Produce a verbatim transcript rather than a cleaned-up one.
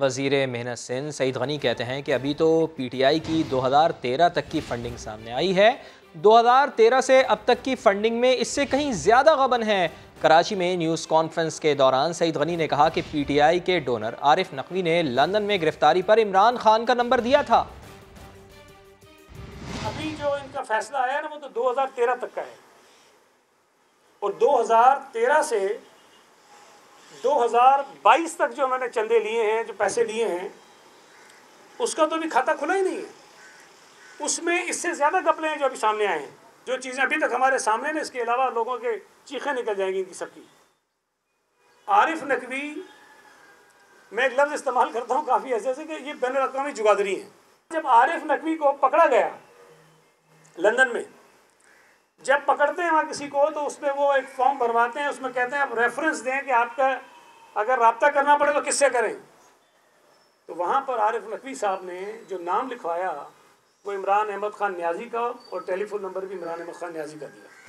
वज़ीर मेहनत सिंध सईद गनी कहते हैं कि अभी तो पी टी आई की दो हज़ार तेरह तक की फ़ंडिंग सामने आई है। दो हज़ार तेरह से अब तक की फ़ंडिंग में इससे कहीं ज़्यादा गबन है। कराची में न्यूज़ कॉन्फ्रेंस के दौरान सईद गनी ने कहा कि पी टी आई के डोनर आरिफ नकवी ने लंदन में गिरफ्तारी पर इमरान खान का नंबर दिया था। अभी जो इनका फैसला आया ना वो तो दो हज़ार तेरह तक का है और दो हज़ार तेरह से दो हज़ार बाईस तक जो मैंने चंदे लिए हैं, जो पैसे लिए हैं, उसका तो भी खाता खुला ही नहीं है। उसमें इससे ज़्यादा घपले हैं जो अभी सामने आए हैं, जो चीज़ें अभी तक हमारे सामने हैं। इसके अलावा लोगों के चीखें निकल जाएंगी इनकी सबकी। आरिफ नकवी, मैं एक लफ्ज़ इस्तेमाल करता हूँ काफ़ी ऐसे से कि ये बैन अवी जुगादरी है। जब आरिफ नकवी को पकड़ा गया लंदन में, जब पकड़ते हैं वहाँ किसी को तो उसमें वो एक फॉर्म भरवाते हैं, उसमें कहते हैं आप रेफरेंस दें कि आपका अगर रब्ता करना पड़े तो किससे करें। तो वहाँ पर आरिफ नकवी साहब ने जो नाम लिखवाया वो इमरान अहमद ख़ान नियाज़ी का और टेलीफोन नंबर भी इमरान अहमद ख़ान नियाज़ी का दिया।